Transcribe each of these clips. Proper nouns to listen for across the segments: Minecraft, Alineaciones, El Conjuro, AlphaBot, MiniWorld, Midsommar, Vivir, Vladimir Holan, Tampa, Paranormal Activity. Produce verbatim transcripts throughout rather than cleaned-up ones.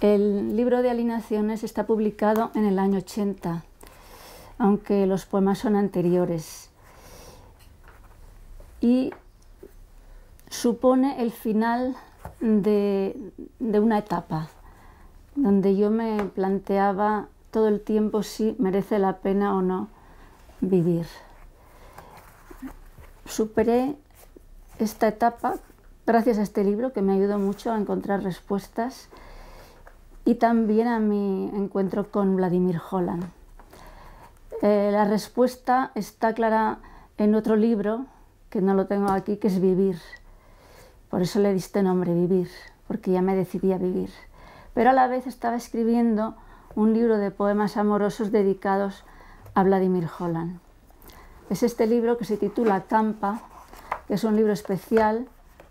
El libro de Alineaciones está publicado en el año ochenta, aunque los poemas son anteriores, y supone el final de, de una etapa donde yo me planteaba todo el tiempo si merece la pena o no vivir. Superé esta etapa gracias a este libro, que me ayudó mucho a encontrar respuestas, y también a mi encuentro con Vladimir Holan. Eh, la respuesta está clara en otro libro, que no lo tengo aquí, que es Vivir. Por eso le di este nombre, Vivir, porque ya me decidí a vivir. Pero a la vez estaba escribiendo un libro de poemas amorosos dedicados a Vladimir Holan. Es este libro que se titula Tampa, que es un libro especial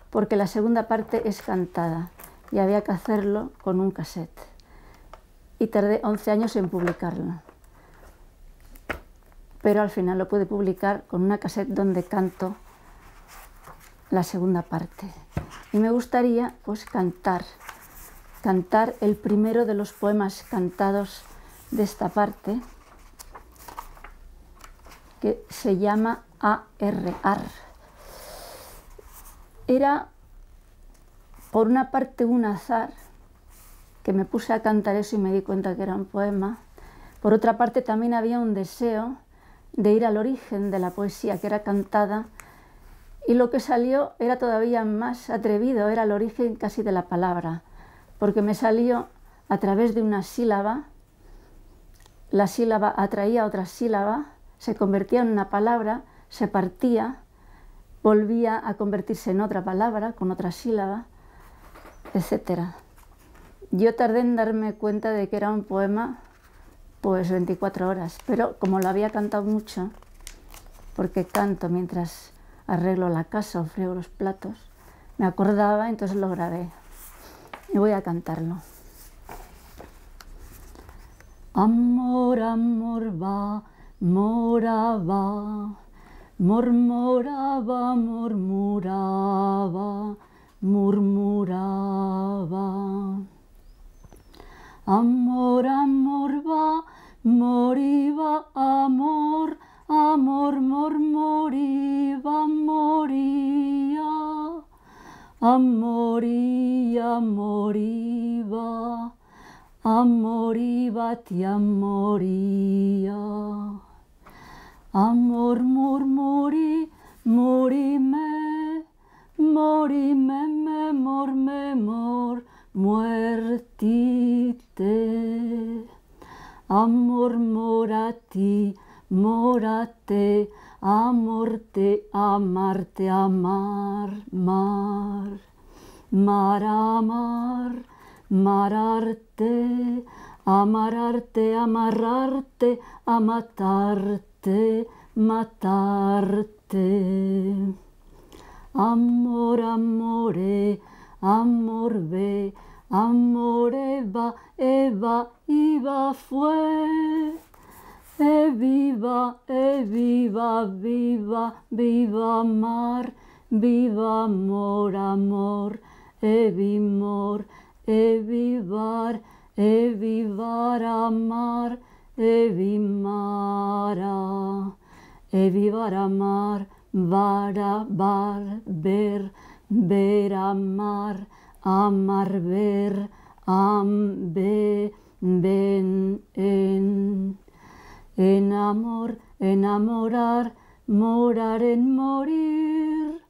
porque la segunda parte es cantada y había que hacerlo con un cassette. Y tardé once años en publicarlo. Pero al final lo pude publicar con una cassette donde canto la segunda parte. Y me gustaría pues cantar, cantar el primero de los poemas cantados de esta parte, que se llama A R A R. Era por una parte un azar, que me puse a cantar eso y me di cuenta que era un poema. Por otra parte también había un deseo de ir al origen de la poesía, que era cantada, y lo que salió era todavía más atrevido, era el origen casi de la palabra, porque me salió a través de una sílaba, la sílaba atraía otra sílaba, se convertía en una palabra, se partía, volvía a convertirse en otra palabra, con otra sílaba, etcétera. Yo tardé en darme cuenta de que era un poema, pues veinticuatro horas, pero como lo había cantado mucho, porque canto mientras arreglo la casa o frío los platos, me acordaba, entonces lo grabé y voy a cantarlo. Amor, amor, va, moraba, murmuraba, murmuraba, murmuraba. Amor, amor, va, moriba, amor, amor, murmuriba, moría, amoría, moriba, amoriba, te amoría. Amor, murmuri, morime, morime, me, mor, me, mor, muertite. Amor, morati, morate, amorte, amarte, amar, mar, mar, amar, mararte, amararte, amarrarte, amatarte, matarte. Amor, amore, amor ve, amor eva, eva, iba, fue, e viva, e viva, viva, viva mar, viva amor, amor, e vimor, e vivar, e vivar amar, evimara, evivar amar, vara, var, ver, ver amar, amar, ver, am, be, ben, en. Enamor, enamorar, morar en morir,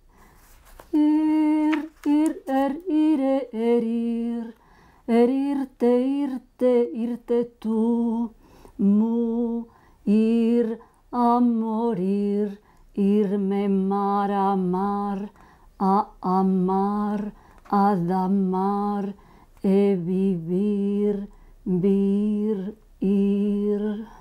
ir, ir, er, ire, herir, herirte, irte, irte tú. Mu, ir, a morir, irme, mar, amar, a amar, a damar, e vivir, vir, ir.